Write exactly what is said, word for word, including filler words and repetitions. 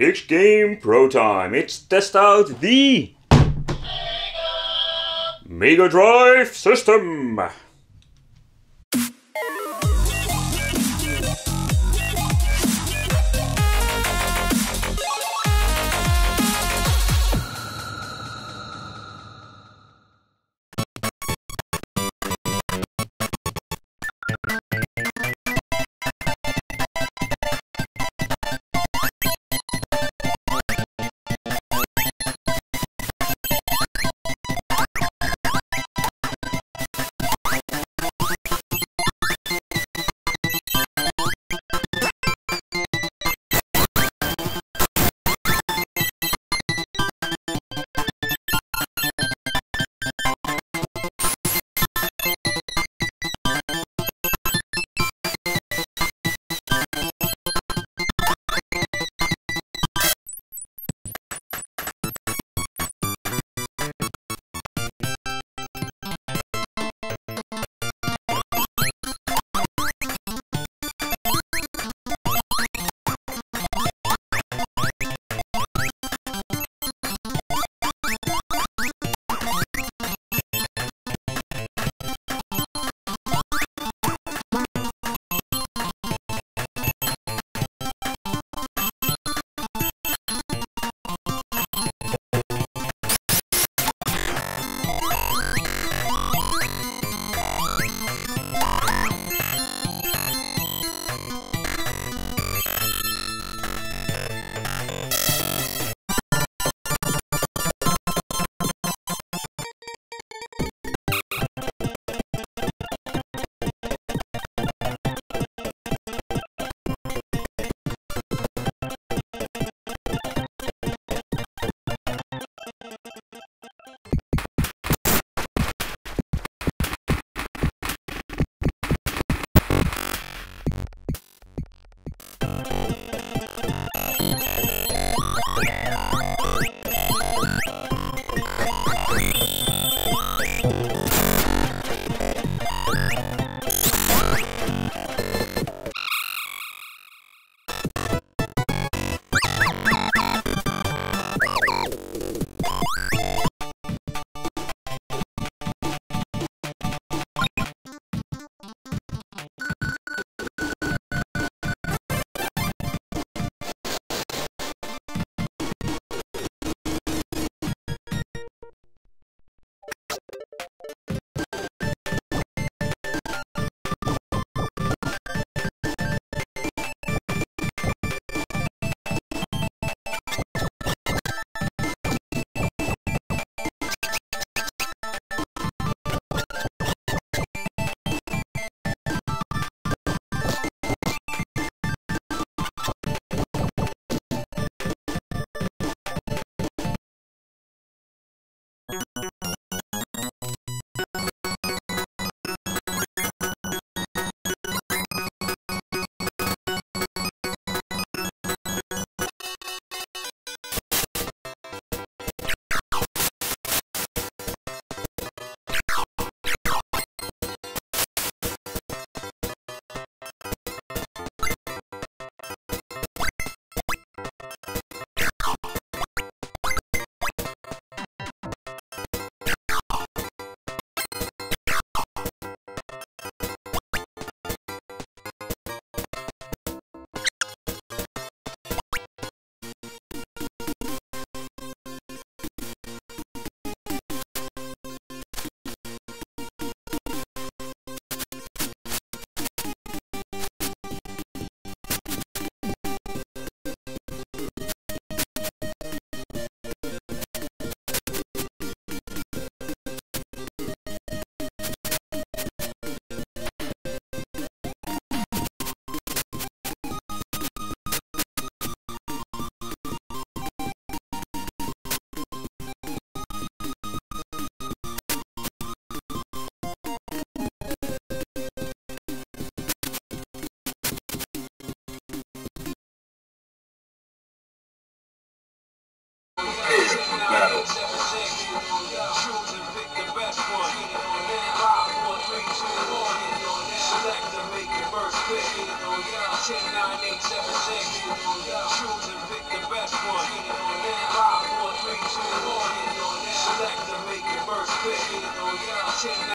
It's game pro time. It's test out the Mega Drive system.